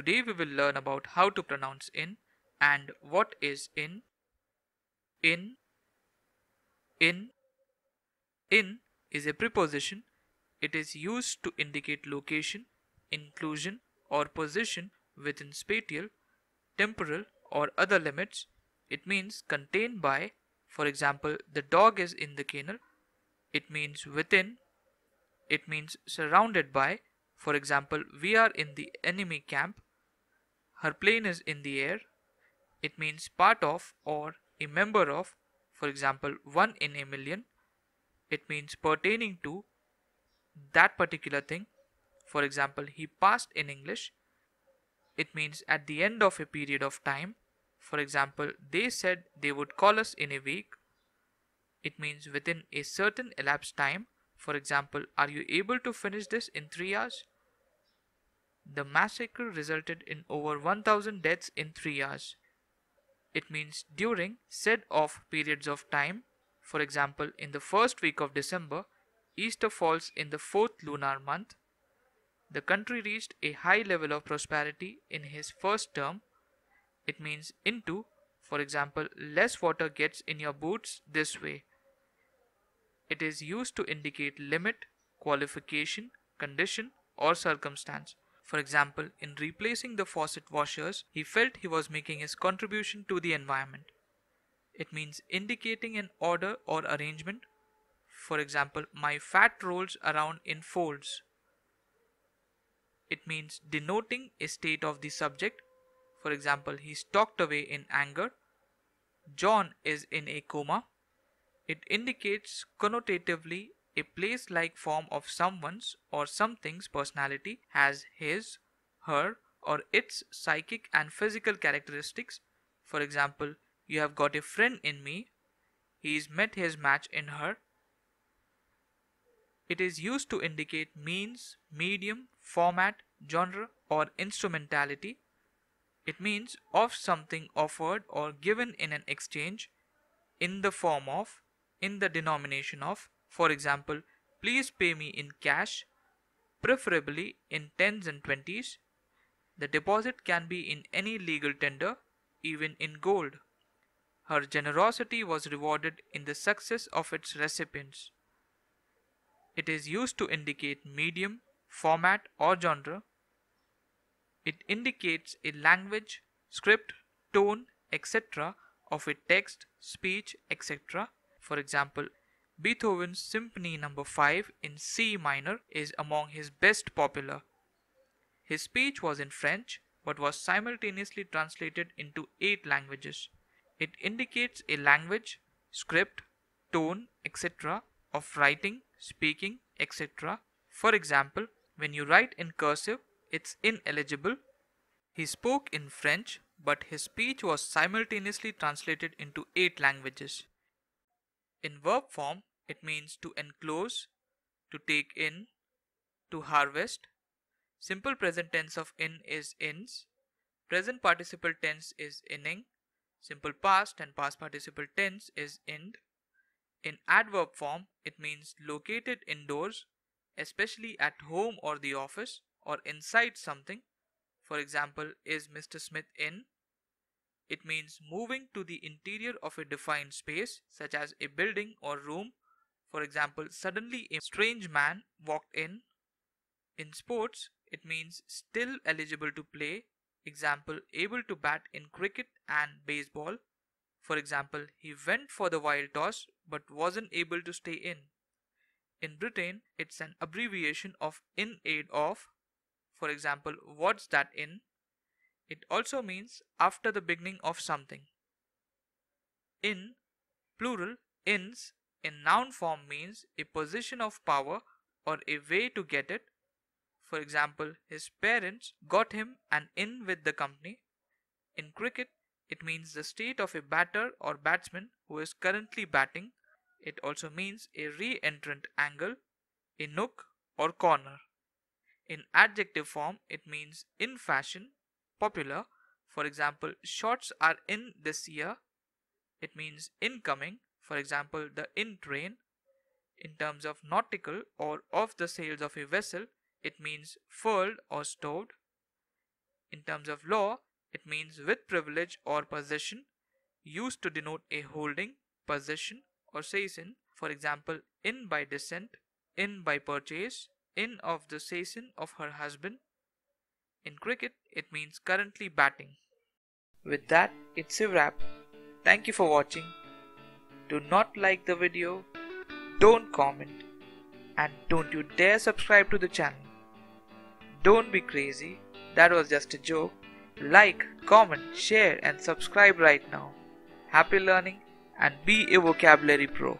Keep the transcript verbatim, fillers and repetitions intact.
Today we will learn about how to pronounce in and what is in, in, in. In is a preposition. It is used to indicate location, inclusion or position within spatial, temporal or other limits. It means contained by. For example, the dog is in the kennel. It means within. It means surrounded by. For example, we are in the enemy camp. Her plane is in the air. It means part of or a member of. For example, one in a million. It means pertaining to that particular thing. For example, he passed in English. It means at the end of a period of time. For example, they said they would call us in a week. It means within a certain elapsed time. For example, are you able to finish this in three hours? The massacre resulted in over one thousand deaths in three hours. It means during said off periods of time. For example, in the first week of December, Easter falls in the fourth lunar month. The country reached a high level of prosperity in his first term. It means into. For example, less water gets in your boots this way. It is used to indicate limit, qualification, condition or circumstance. For example, in replacing the faucet washers, he felt he was making his contribution to the environment. It means indicating an order or arrangement. For example, my fat rolls around in folds. It means denoting a state of the subject. For example, he stalked away in anger. John is in a coma. It indicates connotatively a place-like form of someone's or something's personality has his, her, or its psychic and physical characteristics. For example, you have got a friend in me. He's met his match in her. It is used to indicate means, medium, format, genre, or instrumentality. It means of something offered or given in an exchange, in the form of, in the denomination of. For example, please pay me in cash, preferably in tens and twenties. The deposit can be in any legal tender, even in gold. Her generosity was rewarded in the success of its recipients. It is used to indicate medium, format or genre. It indicates a language, script, tone, et cetera of a text, speech, et cetera. For example, Beethoven's Symphony number five in C minor is among his best popular. His speech was in French but was simultaneously translated into eight languages. It indicates a language, script, tone, et cetera of writing, speaking, et cetera. For example, when you write in cursive, it's ineligible. He spoke in French, but his speech was simultaneously translated into eight languages. In verb form, it means to enclose, to take in, to harvest. Simple present tense of in is ins. Present participle tense is inning. Simple past and past participle tense is ind. In adverb form, it means located indoors, especially at home or the office, or inside something. For example, is Mister Smith in? It means moving to the interior of a defined space, such as a building or room. For example, suddenly a strange man walked in. In sports, it means still eligible to play. Example, able to bat in cricket and baseball. For example, he went for the wild toss but wasn't able to stay in. In Britain, it's an abbreviation of in aid of. For example, what's that in? It also means after the beginning of something. In, plural, ins, in noun form means a position of power or a way to get it. For example, his parents got him an in with the company. In cricket, it means the state of a batter or batsman who is currently batting. It also means a re-entrant angle, a nook or corner. In adjective form, it means in fashion, popular. For example, shorts are in this year. It means incoming. For example, the in train. In terms of nautical or of the sails of a vessel, it means furled or stowed. In terms of law, it means with privilege or possession, used to denote a holding, possession or seisin. For example, in by descent, in by purchase, in of the seisin of her husband. In cricket, it means currently batting. With that, it's a wrap. Thank you for watching. Do not like the video, don't comment, and don't you dare subscribe to the channel. Don't be crazy, that was just a joke. Like, comment, share and subscribe right now. Happy learning and be a vocabulary pro.